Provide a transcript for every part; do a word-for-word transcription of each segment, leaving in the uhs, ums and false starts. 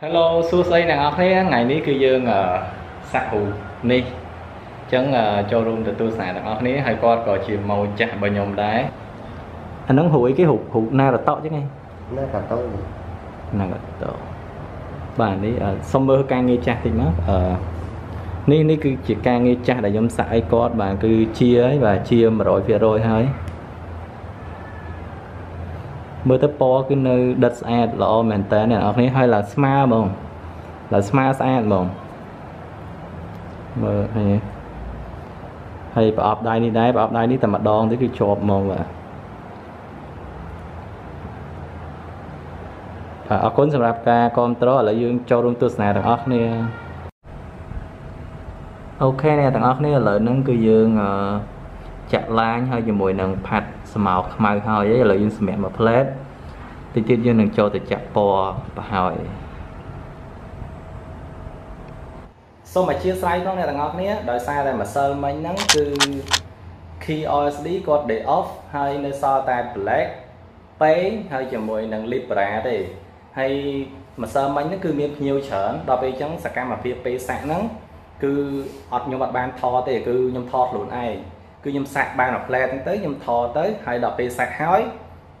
Hello, xua xây nàng thế ngày ní cứ dương ở xã hữu ní chẳng cho room từ tu xài nàng ní hai con có chìm màu chạm bởi nhom đá anh nóng hủi cái hụt hụt na là to chứ nghe na là to na là to bà ní ở sông bơ ca nghe cha thì mắc ở ní ní cứ chỉ ca nghe cha để nhom xài con bà cứ chia ấy và chia mà rồi phía rồi thôi mới tới po cái nơi đất xe lọ mền té này ở hay là smart bông là smart xe bông mà hay hay bảo ập đây đi đấy bảo ập đây đi tầm mặt đòn tới cái chộp mông vậy à ở cuốn sản phẩm ca con đó là dương cho luôn tôi xài thằng ốc này ok nè thằng ốc này lợi nâng cứ dương chặt lá hơi cho mùi nâng phạt màu màu hơi với lợi dụng mẹ mà plate thì tiên dương nâng cho từ chặt bò và hỏi xong mà chia sai con này là ngọt nhé đòi xa đây mà sơ mình nắng từ khi ô ét đê có để off hay nơi so tại black pay hơi cho mùi nâng libra thì hay mà sơ mình nó cứ miếng nhiều chởn đòi bây chẳng sạc cam mà phía bê sạc nắng cứ ọt nhóm mặt bàn thò thì cứ nhóm thọt luôn ai cứ nhom sạc bàn hoặc le tới nhom thò tới hay đọc pe sạc hói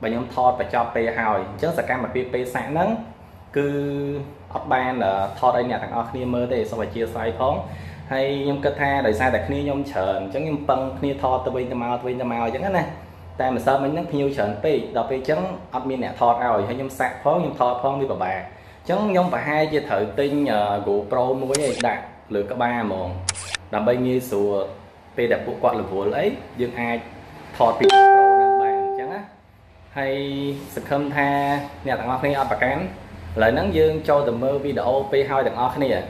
và nhom thò và cho pe hòi chớ sạc cam mà pe pe sạc nắng cứ ấp bàn là thò đây nhà thằng Oxygen mơ thì xong rồi chia sai phóng hay nhom cơ tha đời sai đặt kia nhom chởn chớ nhom băng kia thò từ bên từ màu từ bên từ màu chẳng này ta mà sao mình nhắc nhiều chởn pe đọc pe chớ ấp miên nè thò rồi hay nhom sạc phóng nhom thò phóng đi bà bà chớ nhom và hai chia thử tinh gụ pro mua cái đặt lựa có ba mòn làm bay nghe sùa về đẹp bộ quạt là vô lấy dương ai thọt bị bàn chẳng á hay sực khâm tha nhà thằng ngọc này ở bạc cán lời nắng dương cho từ mơ video p hai thằng ngọc này